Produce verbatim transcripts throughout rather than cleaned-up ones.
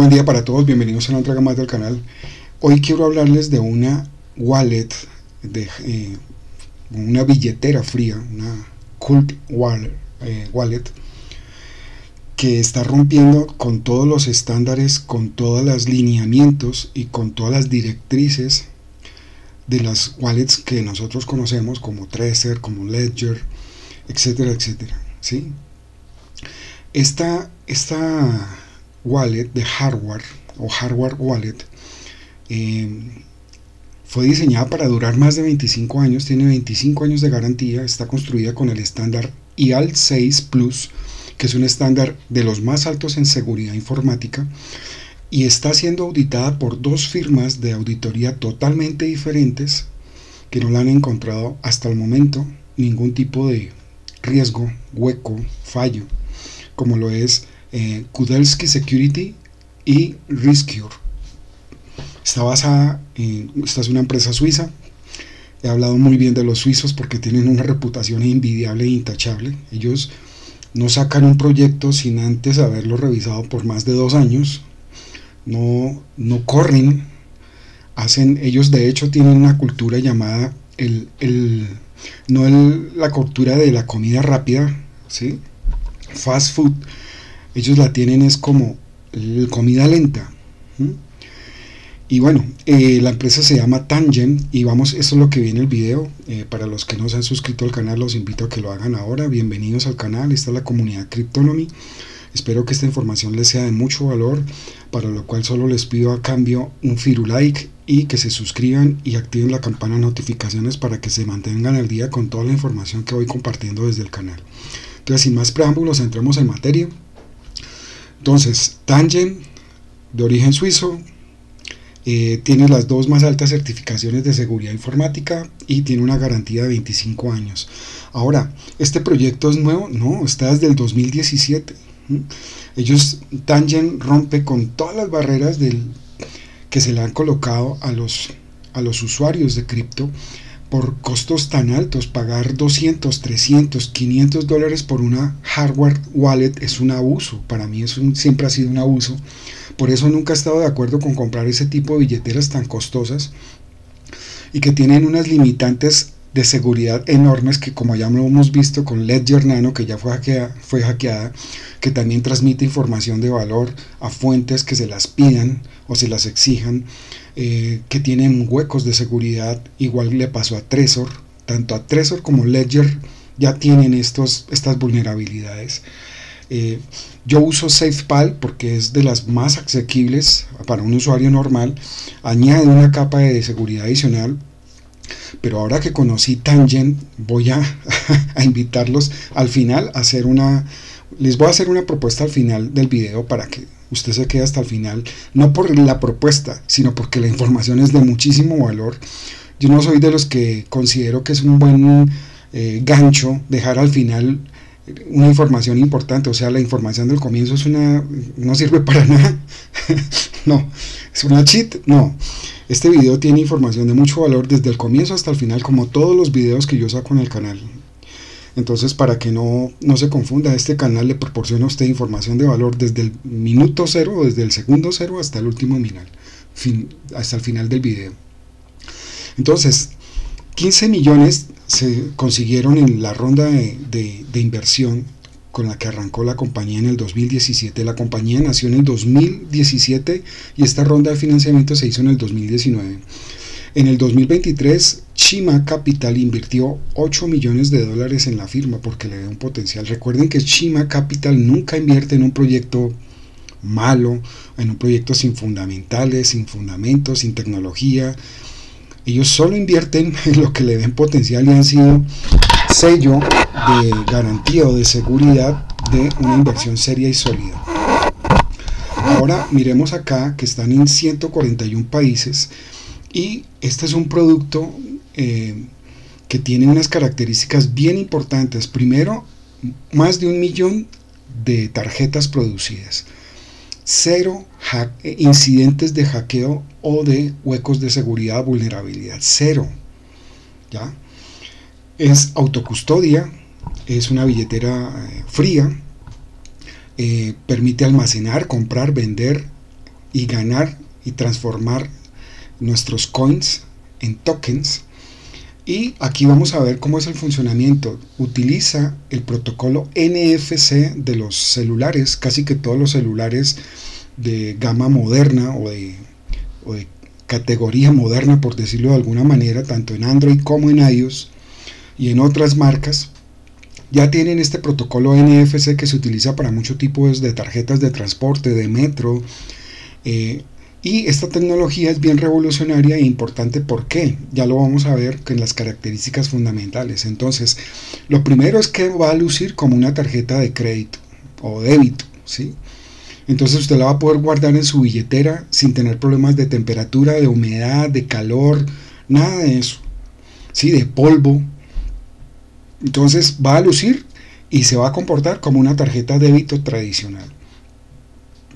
buen día para todos, bienvenidos a una entrega más del canal. Hoy quiero hablarles de una wallet, de eh, una billetera fría, una cold wallet, eh, wallet que está rompiendo con todos los estándares, con todos los lineamientos y con todas las directrices de las wallets que nosotros conocemos como Trezor, como Ledger, etcétera, etcétera, ¿sí? Esta, esta wallet de hardware o hardware wallet eh, fue diseñada para durar más de veinticinco años, tiene veinticinco años de garantía, está construida con el estándar E A L seis plus, que es un estándar de los más altos en seguridad informática, y está siendo auditada por dos firmas de auditoría totalmente diferentes que no la han encontrado hasta el momento ningún tipo de riesgo, hueco, fallo, como lo es eh, Kudelski Security y Riscure. Está basada en, esta es una empresa suiza. He hablado muy bien de los suizos porque tienen una reputación envidiable e intachable. Ellos no sacan un proyecto sin antes haberlo revisado por más de dos años. No, no corren. Hacen, ellos de hecho tienen una cultura llamada el, el no el, la cultura de la comida rápida, ¿sí? Fast food. Ellos la tienen es como comida lenta. ¿Mm? Y bueno, eh, la empresa se llama Tangem y vamos, eso es lo que viene el video. Eh, para los que no se han suscrito al canal, los invito a que lo hagan ahora. Bienvenidos al canal, esta es la comunidad Cryptonomy. Espero que esta información les sea de mucho valor, para lo cual solo les pido a cambio un firulike y que se suscriban y activen la campana de notificaciones para que se mantengan al día con toda la información que voy compartiendo desde el canal. Entonces, sin más preámbulos, entremos en materia. Entonces, Tangem, de origen suizo, eh, tiene las dos más altas certificaciones de seguridad informática y tiene una garantía de veinticinco años. Ahora, ¿este proyecto es nuevo? No, está desde el dos mil diecisiete. Ellos, Tangem, rompe con todas las barreras del, que se le han colocado a los, a los usuarios de cripto por costos tan altos. Pagar doscientos, trescientos, quinientos dólares por una hardware wallet es un abuso. Para mí es un, siempre ha sido un abuso. Por eso nunca he estado de acuerdo con comprar ese tipo de billeteras tan costosas y que tienen unas limitantes de seguridad enormes, que como ya lo hemos visto con Ledger Nano, que ya fue hackeada, fue hackeada, que también transmite información de valor a fuentes que se las pidan o se las exijan, eh, que tienen huecos de seguridad. Igual le pasó a Trezor. Tanto a Trezor como Ledger ya tienen estos, estas vulnerabilidades. Eh, yo uso SafePal porque es de las más asequibles para un usuario normal, añade una capa de seguridad adicional. Pero ahora que conocí Tangem, voy a, a invitarlos al final a hacer una... Les voy a hacer una propuesta al final del video para que usted se quede hasta el final. No por la propuesta, sino porque la información es de muchísimo valor. Yo no soy de los que considero que es un buen eh, gancho dejar al final una información importante. O sea, la información del comienzo es una, no sirve para nada. No, es una cheat, no. Este video tiene información de mucho valor desde el comienzo hasta el final, como todos los videos que yo saco en el canal. Entonces, para que no, no se confunda, este canal le proporciona a usted información de valor desde el minuto cero, o desde el segundo cero hasta el último final, fin, hasta el final del video. Entonces, quince millones se consiguieron en la ronda de, de, de inversión con la que arrancó la compañía en el dos mil diecisiete. La compañía nació en el dos mil diecisiete y esta ronda de financiamiento se hizo en el dos mil diecinueve. En el dos mil veintitrés, Shima Capital invirtió ocho millones de dólares en la firma porque le da un potencial. Recuerden que Shima Capital nunca invierte en un proyecto malo, en un proyecto sin fundamentales, sin fundamentos, sin tecnología. Ellos solo invierten en lo que le den potencial y han sido sello de garantía o de seguridad de una inversión seria y sólida. Ahora miremos acá que están en ciento cuarenta y un países y este es un producto eh, que tiene unas características bien importantes. Primero, más de un millón de tarjetas producidas, cero incidentes de hackeo o de huecos de seguridad, vulnerabilidad, cero, ¿ya? Es autocustodia, es una billetera eh, fría, eh, permite almacenar, comprar, vender, y ganar y transformar nuestros coins en tokens. Y aquí vamos a ver cómo es el funcionamiento. Utiliza el protocolo N F C de los celulares. Casi que todos los celulares de gama moderna o de, o de categoría moderna, por decirlo de alguna manera, tanto en Android como en iOS y en otras marcas, ya tienen este protocolo N F C que se utiliza para muchos tipos de tarjetas de transporte, de metro. Eh, y esta tecnología es bien revolucionaria e importante. ¿Por qué? Ya lo vamos a ver en las características fundamentales. Entonces, lo primero es que va a lucir como una tarjeta de crédito o débito, ¿sí? Entonces usted la va a poder guardar en su billetera sin tener problemas de temperatura, de humedad, de calor, nada de eso, ¿sí? De polvo. Entonces va a lucir y se va a comportar como una tarjeta de débito tradicional.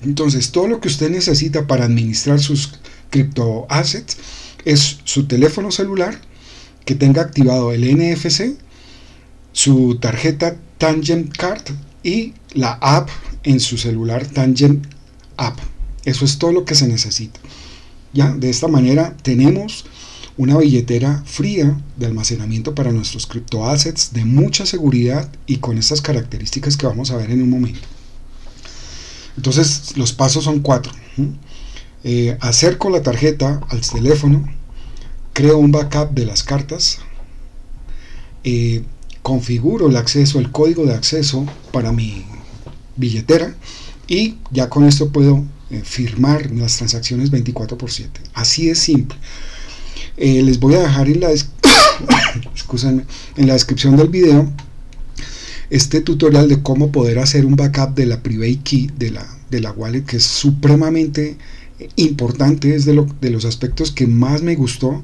Entonces todo lo que usted necesita para administrar sus criptoassets es su teléfono celular que tenga activado el N F C, su tarjeta Tangem Card y la app en su celular, Tangem App. Eso es todo lo que se necesita. Ya de esta manera tenemos una billetera fría de almacenamiento para nuestros criptoassets de mucha seguridad y con estas características que vamos a ver en un momento. Entonces los pasos son cuatro. Eh, acerco la tarjeta al teléfono, creo un backup de las cartas, eh, configuro el acceso, el código de acceso para mi billetera y ya con esto puedo eh, firmar las transacciones veinticuatro por siete. Así de simple. Eh, les voy a dejar en la, en la descripción del video este tutorial de cómo poder hacer un backup de la private key de la, de la wallet, que es supremamente importante. Es de, lo, de los aspectos que más me gustó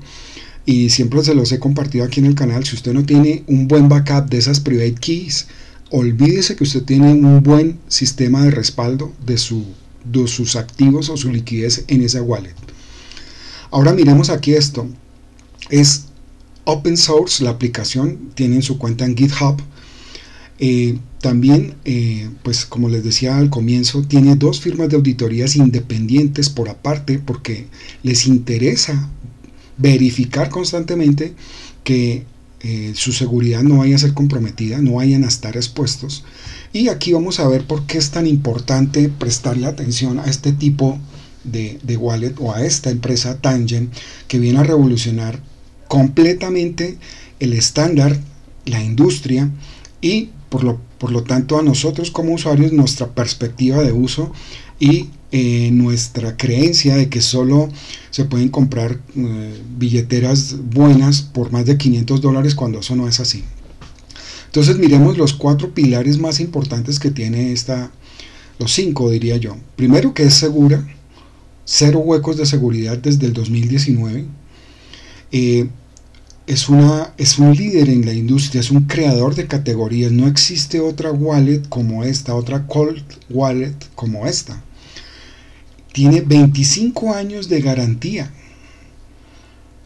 y siempre se los he compartido aquí en el canal. Si usted no tiene un buen backup de esas private keys, olvídese que usted tiene un buen sistema de respaldo de, su, de sus activos o su liquidez en esa wallet. Ahora miremos aquí esto. Es open source, la aplicación tiene su cuenta en GitHub. Eh, también, eh, pues como les decía al comienzo, tiene dos firmas de auditorías independientes por aparte, porque les interesa verificar constantemente que eh, su seguridad no vaya a ser comprometida, no vayan a estar expuestos. Y aquí vamos a ver por qué es tan importante prestarle atención a este tipo de De, de wallet o a esta empresa Tangem, que viene a revolucionar completamente el estándar, la industria, y por lo, por lo tanto a nosotros como usuarios, nuestra perspectiva de uso y eh, nuestra creencia de que solo se pueden comprar eh, billeteras buenas por más de quinientos dólares, cuando eso no es así. Entonces miremos los cuatro pilares más importantes que tiene esta, los cinco diría yo. Primero, que es segura. Cero huecos de seguridad desde el dos mil diecinueve. Eh, es, una, es un líder en la industria, es un creador de categorías. No existe otra wallet como esta, otra cold wallet como esta. Tiene veinticinco años de garantía.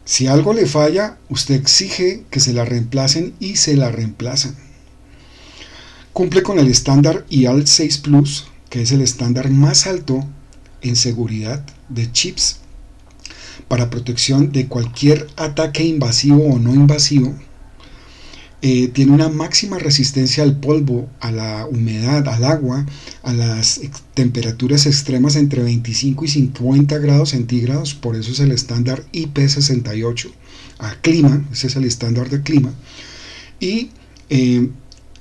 Si algo le falla, usted exige que se la reemplacen y se la reemplazan. Cumple con el estándar E A L seis plus, que es el estándar más alto en seguridad de chips para protección de cualquier ataque invasivo o no invasivo. Eh, tiene una máxima resistencia al polvo, a la humedad, al agua, a las ex temperaturas extremas entre veinticinco y cincuenta grados centígrados, por eso es el estándar I P sesenta y ocho, a clima, ese es el estándar de clima. Y eh,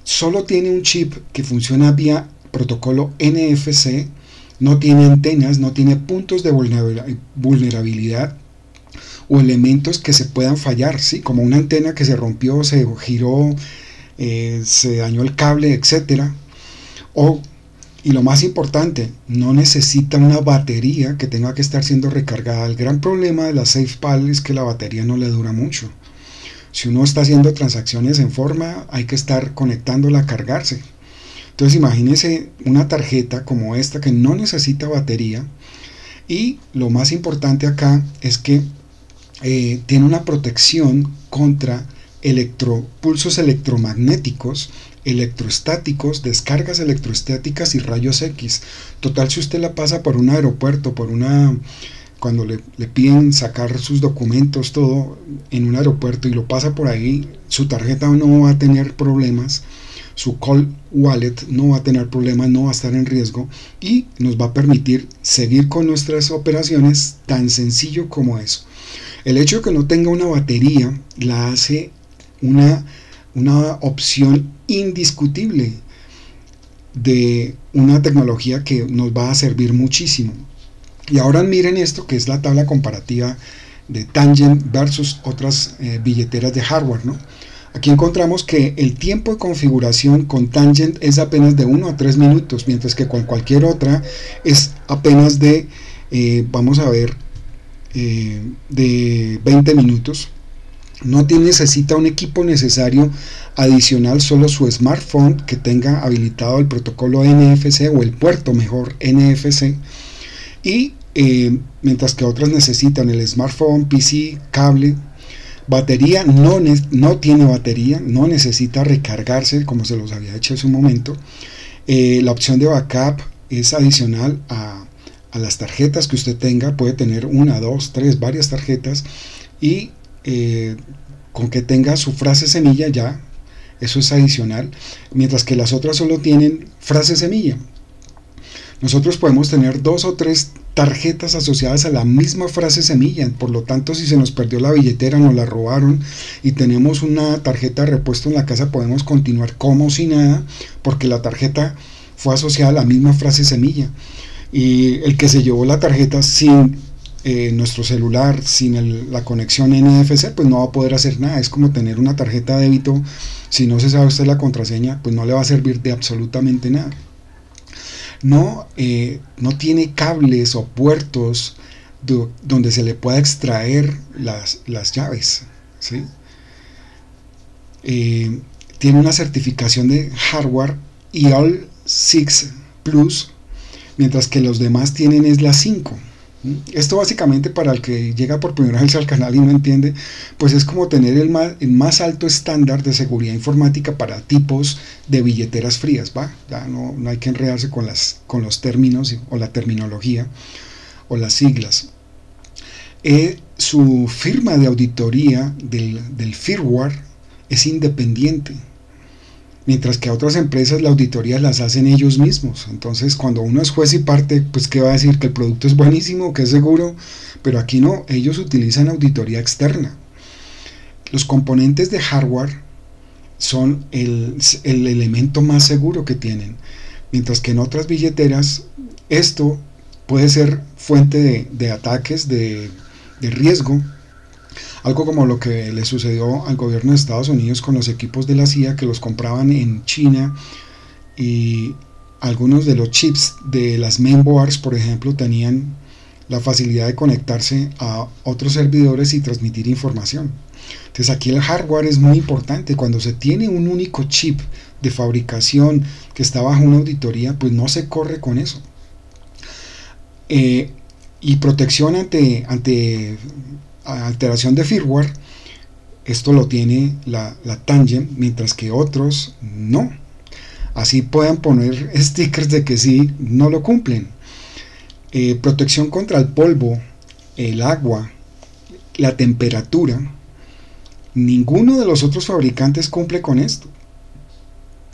solo tiene un chip que funciona vía protocolo N F C. No tiene antenas, no tiene puntos de vulnerabilidad o elementos que se puedan fallar, ¿sí? Como una antena que se rompió, se giró, eh, se dañó el cable, etcétera. O, y lo más importante, no necesita una batería que tenga que estar siendo recargada. El gran problema de la SafePal es que la batería no le dura mucho. Si uno está haciendo transacciones en forma, hay que estar conectándola a cargarse. Entonces imagínense una tarjeta como esta que no necesita batería, y lo más importante acá es que eh, tiene una protección contra electro, pulsos electromagnéticos electrostáticos, descargas electrostáticas y rayos X. Total, si usted la pasa por un aeropuerto, por una, cuando le, le piden sacar sus documentos, todo en un aeropuerto, y lo pasa por ahí, su tarjeta no va a tener problemas, su cold wallet no va a tener problemas, no va a estar en riesgo y nos va a permitir seguir con nuestras operaciones, tan sencillo como eso. El hecho de que no tenga una batería la hace una, una opción indiscutible de una tecnología que nos va a servir muchísimo. Y ahora miren esto, que es la tabla comparativa de Tangem versus otras eh, billeteras de hardware, ¿no? Aquí encontramos que el tiempo de configuración con Tangem es apenas de uno a tres minutos, mientras que con cualquier otra es apenas de, eh, vamos a ver, eh, de veinte minutos. No tiene, necesita un equipo necesario adicional, solo su smartphone que tenga habilitado el protocolo N F C, o el puerto mejor N F C, y eh, mientras que otras necesitan el smartphone, P C, cable. Batería, no, no tiene batería, no necesita recargarse como se los había hecho hace un momento. Eh, la opción de backup es adicional a, a las tarjetas que usted tenga, puede tener una, dos, tres, varias tarjetas, y eh, con que tenga su frase semilla ya, eso es adicional, mientras que las otras solo tienen frase semilla. Nosotros podemos tener dos o tres tarjetas asociadas a la misma frase semilla, por lo tanto si se nos perdió la billetera, nos la robaron y tenemos una tarjeta de repuesto en la casa, podemos continuar como si nada, porque la tarjeta fue asociada a la misma frase semilla. Y el que se llevó la tarjeta sin eh, nuestro celular, sin el, la conexión N F C, pues no va a poder hacer nada. Es como tener una tarjeta de débito, si no se sabe usted la contraseña, pues no le va a servir de absolutamente nada. No, eh, no tiene cables o puertos do, donde se le pueda extraer las, las llaves, ¿sí? Eh, tiene una certificación de hardware E A L seis plus, mientras que los demás tienen es la cinco. Esto básicamente, para el que llega por primera vez al canal y no entiende, pues es como tener el más, el más alto estándar de seguridad informática para tipos de billeteras frías, ¿va? Ya no, no hay que enredarse con, las, con los términos o la terminología o las siglas. Eh, su firma de auditoría del, del firmware es independiente, mientras que a otras empresas la auditoría las hacen ellos mismos. Entonces cuando uno es juez y parte, pues qué va a decir, que el producto es buenísimo, que es seguro, pero aquí no, ellos utilizan auditoría externa. Los componentes de hardware son el, el elemento más seguro que tienen, mientras que en otras billeteras esto puede ser fuente de, de ataques, de, de riesgo. Algo como lo que le sucedió al gobierno de Estados Unidos con los equipos de la C I A, que los compraban en China, y algunos de los chips de las mainboards, por ejemplo, tenían la facilidad de conectarse a otros servidores y transmitir información. Entonces aquí el hardware es muy importante. Cuando se tiene un único chip de fabricación que está bajo una auditoría, pues no se corre con eso. Eh, y protección ante... ante alteración de firmware, esto lo tiene la, la Tangem, mientras que otros no. Así pueden poner stickers de que sí, no lo cumplen. Eh, protección contra el polvo, el agua, la temperatura. Ninguno de los otros fabricantes cumple con esto,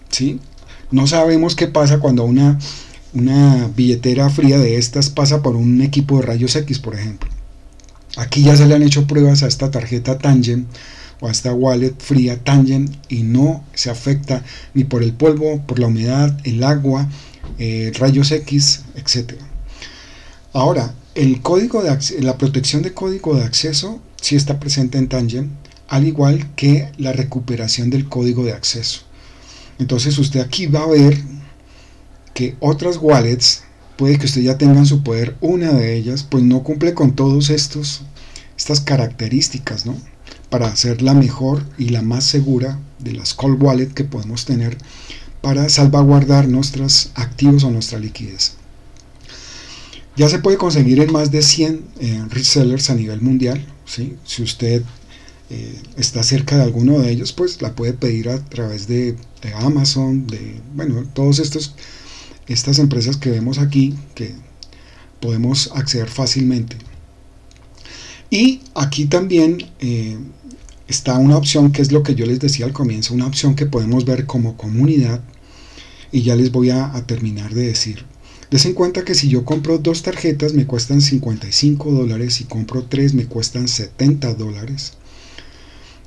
¿sí? No sabemos qué pasa cuando una, una billetera fría de estas pasa por un equipo de rayos X, por ejemplo. Aquí ya se le han hecho pruebas a esta tarjeta Tangem o a esta wallet fría Tangem, y no se afecta ni por el polvo, por la humedad, el agua, eh, rayos X, etcétera. Ahora, el código de la protección de código de acceso sí está presente en Tangem, al igual que la recuperación del código de acceso. Entonces usted aquí va a ver que otras wallets, puede que usted ya tenga en su poder una de ellas, pues no cumple con todos estos estas características, ¿no? Para ser la mejor y la más segura de las cold wallet que podemos tener para salvaguardar nuestros activos o nuestra liquidez. Ya se puede conseguir en más de cien eh, resellers a nivel mundial, ¿sí? Si usted eh, está cerca de alguno de ellos, pues la puede pedir a través de, de Amazon, de, bueno, todos estos, estas empresas que vemos aquí, que podemos acceder fácilmente. Y aquí también eh, está una opción que es lo que yo les decía al comienzo, una opción que podemos ver como comunidad, y ya les voy a, a terminar de decir. Des en cuenta que si yo compro dos tarjetas me cuestan cincuenta y cinco dólares, si compro tres me cuestan setenta dólares,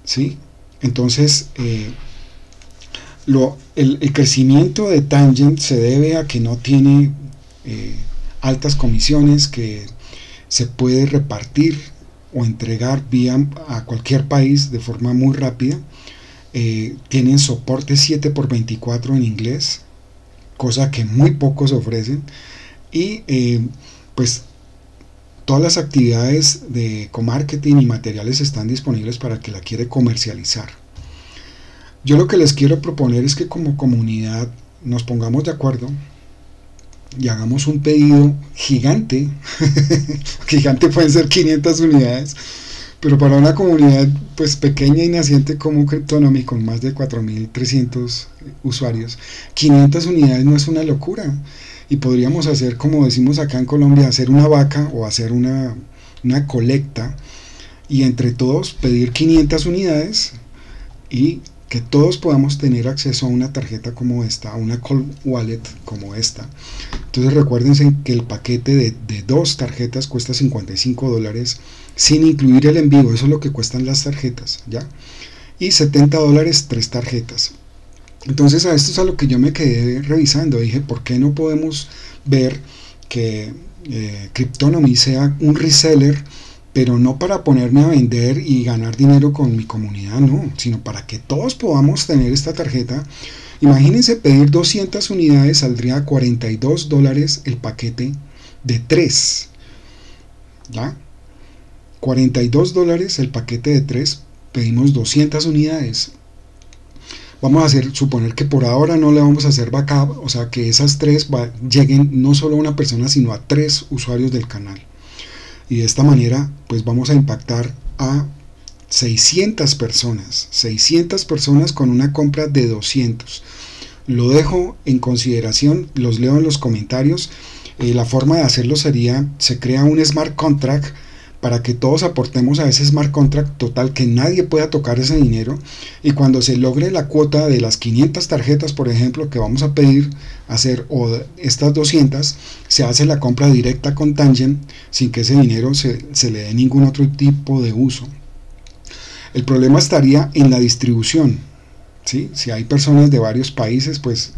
¿sí? Entonces eh, lo, el, el crecimiento de Tangem se debe a que no tiene eh, altas comisiones, que se puede repartir o entregar vía a cualquier país de forma muy rápida. Eh, tienen soporte siete por veinticuatro en inglés, cosa que muy pocos ofrecen, y eh, pues todas las actividades de comarketing y materiales están disponibles para el que la quiere comercializar. Yo lo que les quiero proponer es que como comunidad nos pongamos de acuerdo y hagamos un pedido gigante. Gigante pueden ser quinientas unidades, pero para una comunidad pues pequeña y naciente como Cryptonomy, con más de cuatro mil trescientos usuarios, quinientas unidades no es una locura, y podríamos hacer, como decimos acá en Colombia, hacer una vaca o hacer una, una colecta, y entre todos pedir quinientas unidades y que todos podamos tener acceso a una tarjeta como esta, a una cold wallet como esta. Entonces recuérdense que el paquete de, de dos tarjetas cuesta cincuenta y cinco dólares, sin incluir el envío, eso es lo que cuestan las tarjetas, ¿ya? Y setenta dólares, tres tarjetas. Entonces a esto es a lo que yo me quedé revisando, dije, ¿por qué no podemos ver que eh, Cryptonomy sea un reseller? Pero no para ponerme a vender y ganar dinero con mi comunidad, no, sino para que todos podamos tener esta tarjeta. Imagínense, pedir doscientas unidades saldría a cuarenta y dos dólares el paquete de tres, ¿ya? cuarenta y dos dólares el paquete de tres, pedimos doscientas unidades. Vamos a hacer, suponer que por ahora no le vamos a hacer backup, o sea que esas tres va, lleguen no solo a una persona, sino a tres usuarios del canal. Y de esta manera pues vamos a impactar a seiscientas personas, seiscientas personas con una compra de doscientas. Lo dejo en consideración, los leo en los comentarios. Eh, la forma de hacerlo sería, se crea un smart contract para que todos aportemos a ese smart contract, total que nadie pueda tocar ese dinero, y cuando se logre la cuota de las quinientas tarjetas, por ejemplo, que vamos a pedir hacer, o estas doscientas, se hace la compra directa con Tangem sin que ese dinero se, se le dé ningún otro tipo de uso. El problema estaría en la distribución, ¿sí? Si hay personas de varios países, pues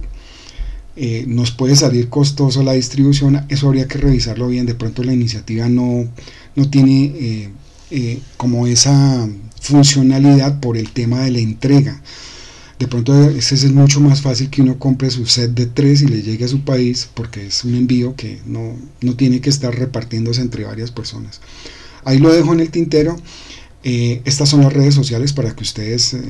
eh, nos puede salir costoso la distribución, eso habría que revisarlo bien. De pronto la iniciativa no... no tiene eh, eh, como esa funcionalidad por el tema de la entrega. De pronto ese es mucho más fácil, que uno compre su set de tres y le llegue a su país, porque es un envío que no, no tiene que estar repartiéndose entre varias personas. Ahí lo dejo en el tintero. Eh, estas son las redes sociales para que ustedes eh,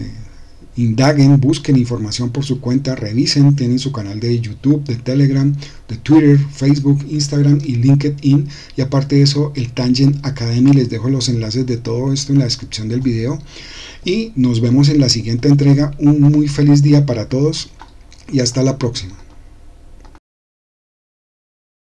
indaguen, busquen información por su cuenta, revisen, tienen su canal de YouTube, de Telegram, de Twitter, Facebook, Instagram y LinkedIn, y aparte de eso el Tangem Academy. Les dejo los enlaces de todo esto en la descripción del video, y nos vemos en la siguiente entrega. Un muy feliz día para todos y hasta la próxima.